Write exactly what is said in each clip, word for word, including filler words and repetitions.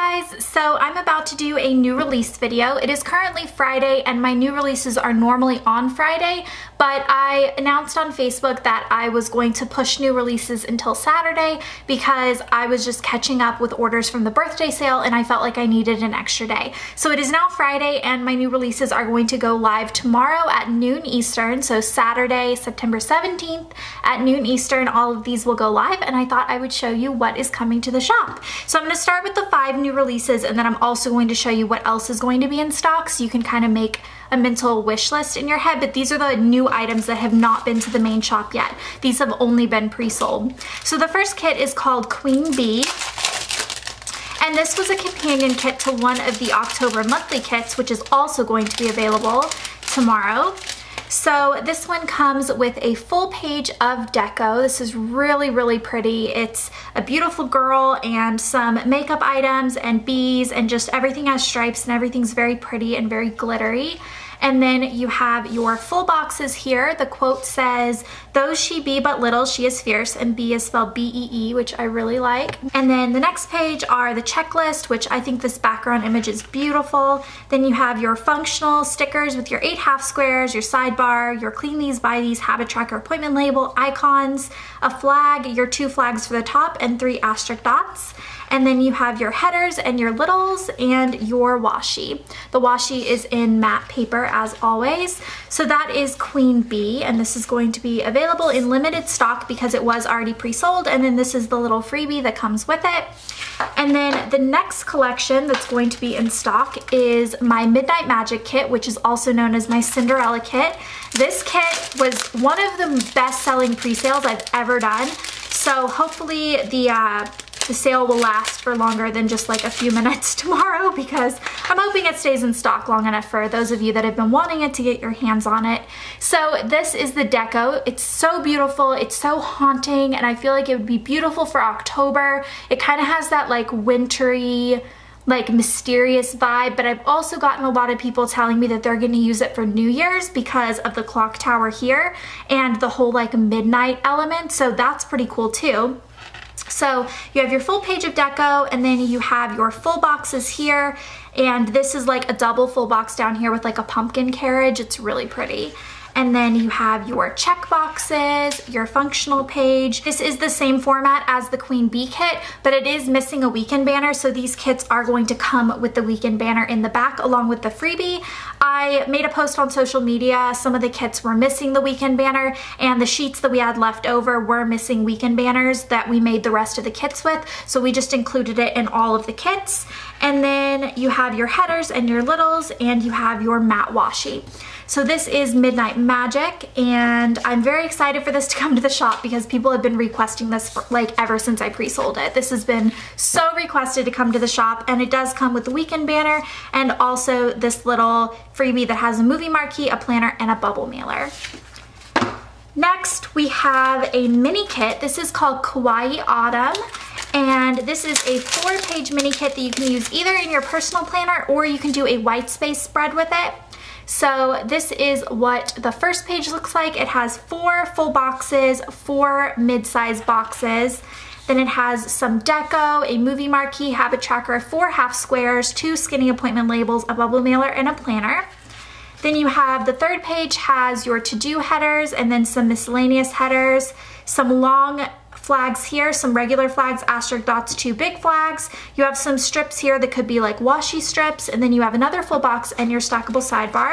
guys, so I'm about to do a new release video. It is currently Friday and my new releases are normally on Friday, but I announced on Facebook that I was going to push new releases until Saturday because I was just catching up with orders from the birthday sale and I felt like I needed an extra day. So it is now Friday and my new releases are going to go live tomorrow at noon Eastern, so Saturday, September seventeenth at noon Eastern, all of these will go live and I thought I would show you what is coming to the shop. So I'm going to start with the five new releases and then I'm also going to show you what else is going to be in stock so you can kind of make a mental wish list in your head, but these are the new items that have not been to the main shop yet. These have only been pre-sold. So the first kit is called Queen Bee. And this was a companion kit to one of the October monthly kits, which is also going to be available tomorrow. So this one comes with a full page of deco. This is really, really pretty. It's a beautiful girl and some makeup items and bees and just everything has stripes and everything's very pretty and very glittery. And then you have your full boxes here. The quote says, "Though she be but little, she is fierce," and bee is spelled B E E, which I really like. And then the next page are the checklist, which I think this background image is beautiful. Then you have your functional stickers with your eight half squares, your sidebar, your clean these, buy these, habit tracker, appointment label, icons, a flag, your two flags for the top, and three asterisk dots. And then you have your headers and your littles and your washi. The washi is in matte paper as always. So that is Queen Bee, and this is going to be available in limited stock because it was already pre-sold, and then this is the little freebie that comes with it. And then the next collection that's going to be in stock is my Midnight Magic kit, which is also known as my Cinderella kit. This kit was one of the best-selling pre-sales I've ever done, so hopefully the uh, The sale will last for longer than just like a few minutes tomorrow because I'm hoping it stays in stock long enough for those of you that have been wanting it to get your hands on it. So this is the deco. It's so beautiful. It's so haunting and I feel like it would be beautiful for October. It kind of has that like wintry, like mysterious vibe, but I've also gotten a lot of people telling me that they're going to use it for New Year's because of the clock tower here and the whole like midnight element. So that's pretty cool too. So you have your full page of deco and then you have your full boxes here, and this is like a double full box down here with like a pumpkin carriage. It's really pretty. And then you have your check boxes, your functional page. This is the same format as the Queen Bee kit, but it is missing a weekend banner, so these kits are going to come with the weekend banner in the back along with the freebie. I made a post on social media. Some of the kits were missing the weekend banner, and the sheets that we had left over were missing weekend banners that we made the rest of the kits with, so we just included it in all of the kits. And then you have your headers and your littles, and you have your matte washi. So this is Midnight Magic, and I'm very excited for this to come to the shop because people have been requesting this for, like ever since I pre-sold it. This has been so requested to come to the shop, and it does come with the weekend banner and also this little freebie that has a movie marquee, a planner, and a bubble mailer. Next, we have a mini kit. This is called Kawaii Autumn. And this is a four-page mini kit that you can use either in your personal planner or you can do a white space spread with it. So this is what the first page looks like. It has four full boxes, four mid-size boxes. Then it has some deco, a movie marquee, habit tracker, four half squares, two skinny appointment labels, a bubble mailer, and a planner. Then you have the third page has your to-do headers and then some miscellaneous headers, some long flags here, some regular flags, asterisk dots, two big flags. You have some strips here that could be like washi strips, and then you have another full box and your stackable sidebar.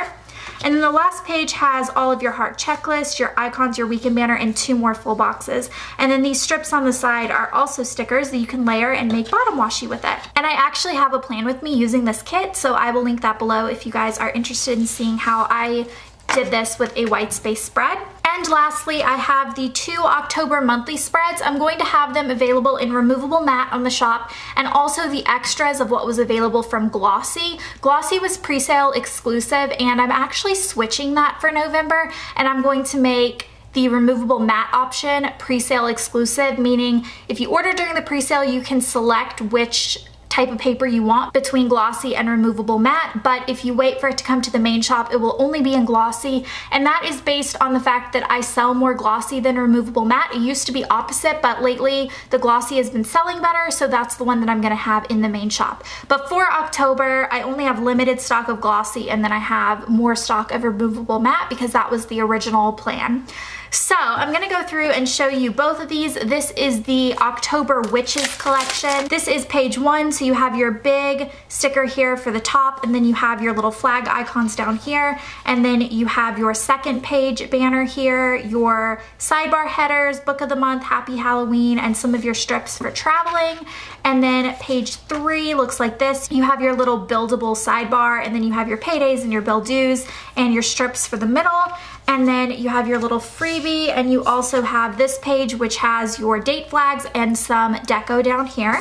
And then the last page has all of your heart checklist, your icons, your weekend banner, and two more full boxes. And then these strips on the side are also stickers that you can layer and make bottom washi with it. And I actually have a plan with me using this kit, so I will link that below if you guys are interested in seeing how I did this with a white space spread. And lastly, I have the two October monthly spreads. I'm going to have them available in removable matte on the shop, and also the extras of what was available from Glossy. Glossy was pre-sale exclusive, and I'm actually switching that for November, and I'm going to make the removable matte option pre-sale exclusive, meaning if you order during the pre-sale, you can select which type of paper you want between glossy and removable matte, but if you wait for it to come to the main shop, it will only be in glossy, and that is based on the fact that I sell more glossy than removable matte. It used to be opposite, but lately the glossy has been selling better, so that's the one that I'm gonna have in the main shop. But for October, I only have limited stock of glossy, and then I have more stock of removable matte because that was the original plan. So I'm gonna go through and show you both of these. This is the October Witches collection. This is page one, so you have your big sticker here for the top, and then you have your little flag icons down here, and then you have your second page banner here, your sidebar headers, book of the month, happy Halloween, and some of your strips for traveling. And then page three looks like this. You have your little buildable sidebar, and then you have your paydays and your bill dues and your strips for the middle. And then you have your little freebie, and you also have this page which has your date flags and some deco down here.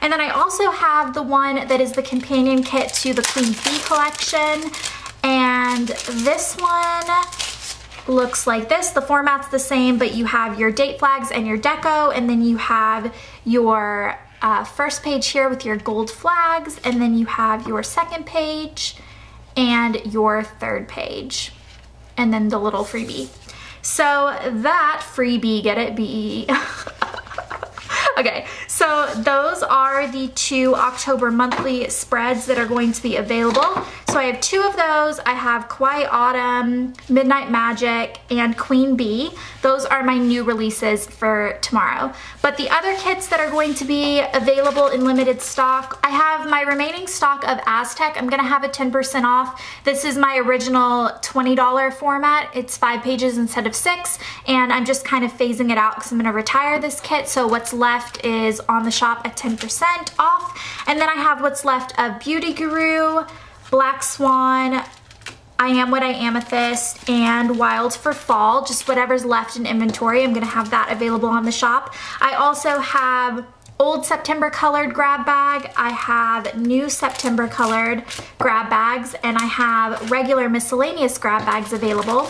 And then I also have the one that is the companion kit to the Queen Bee collection, and this one looks like this. The format's the same, but you have your date flags and your deco, and then you have your uh, first page here with your gold flags, and then you have your second page and your third page, and then the little freebie. So that freebie, get it, B E E. Okay, so those are the two October monthly spreads that are going to be available. So I have two of those. I have Kawaii Autumn, Midnight Magic, and Queen Bee. Those are my new releases for tomorrow. But the other kits that are going to be available in limited stock, I have my remaining stock of Aztec. I'm gonna have a ten percent off. This is my original twenty dollar format. It's five pages instead of six, and I'm just kind of phasing it out because I'm gonna retire this kit, so what's left is on the shop at ten percent off. And then I have what's left of Beauty Guru, Black Swan, I Am What I Amethyst, and Wild for Fall. Just whatever's left in inventory, I'm gonna have that available on the shop. I also have old September colored grab bag, I have new September colored grab bags, and I have regular miscellaneous grab bags available.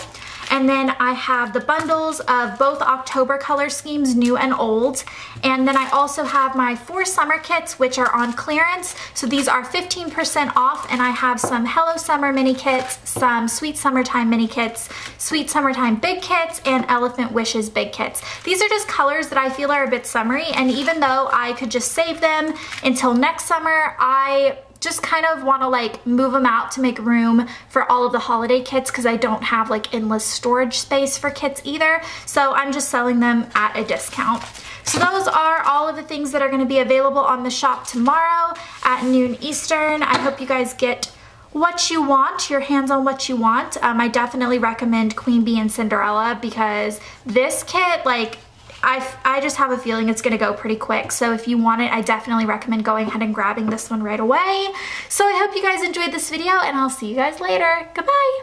And then I have the bundles of both October color schemes, new and old. And then I also have my four summer kits, which are on clearance. So these are fifteen percent off, and I have some Hello Summer mini kits, some Sweet Summertime mini kits, Sweet Summertime big kits, and Elephant Wishes big kits. These are just colors that I feel are a bit summery, and even though I could just save them until next summer, I just kind of want to like move them out to make room for all of the holiday kits because I don't have like endless storage space for kits either. So I'm just selling them at a discount. So those are all of the things that are going to be available on the shop tomorrow at noon Eastern. I hope you guys get what you want, your hands on what you want. Um, I definitely recommend Queen Bee and Cinderella because this kit, like, I, I just have a feeling it's gonna go pretty quick. So if you want it, I definitely recommend going ahead and grabbing this one right away. So I hope you guys enjoyed this video, and I'll see you guys later. Goodbye.